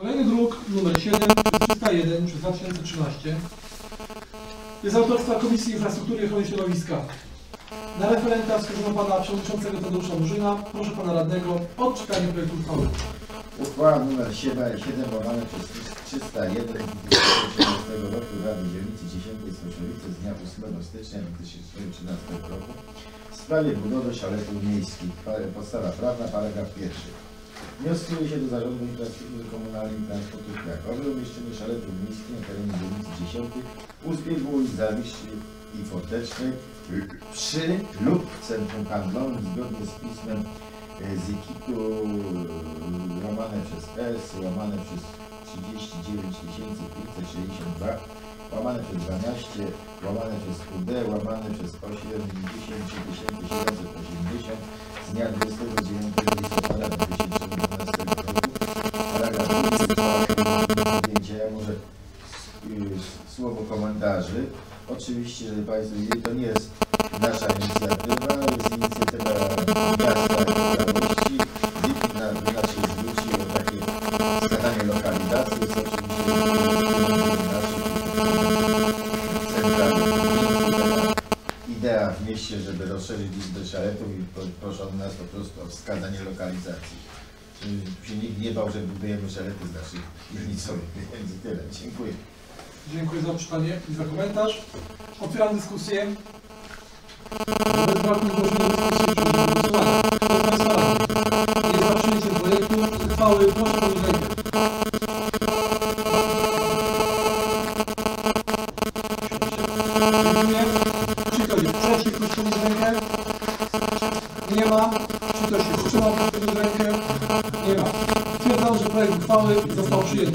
Kolejny druk, nr 7, 301 przez 2013, jest autorstwa Komisji Infrastruktury i Ochrony Środowiska. Na referenta wskazano pana przewodniczącego Tadeusza Burzyna. Proszę pana radnego o odczytanie projektu uchwały. Uchwała nr 7 łamane przez 301 2013 roku Rady Dzielnicy 10 Słoszowice z dnia 8 stycznia 2013 roku w sprawie budowy szaletów miejskich. Podstawa prawna, paragraf 1. Wnioskuje się do Zarządu Infrastruktury Komunalnej i Transportu Krakowy umieszczenie szaletów miejskich na terenie dzielnicy 10 u zbiegu ulic Zawiszy i Fortecznej przy lub w centrum handlowym zgodnie z pismem z Ikitu łamane przez S, łamane przez 39562, łamane przez 12, łamane przez UD, łamane przez 80780 z dnia 29 listopada 2012 roku. Paragraf 5. Ja może słowo komentarzy. Oczywiście, żeby państwo wiedzieli, to nie jest nasza inicjatywa, ale jest inicjatywa miasta i całości. Dzięki na się zwrócił o takie wskazanie lokalizacji. Jest oczywiście idea w mieście, żeby rozszerzyć liczbę szaletów i proszono nas po prostu o wskazanie lokalizacji. Żeby się nikt nie bał, że budujemy szalety z naszych dzielnicowych pieniędzy. Tyle. Dziękuję. Dziękuję za odczytanie i za komentarz. Otwieram dyskusję. Bez braku zgłoszenia dyskusji przejdziemy do głosowania. Kto z Państwa radnych jest za przyjęciem projektu uchwały, proszę o podniesienie ręki. Dziękuję. Czy ktoś jest przeciw, proszę o podniesienie rękę? Nie ma. Czy ktoś się wstrzymał, proszę o podniesienie rękę? Nie ma. Stwierdzam, że projekt uchwały został przyjęty.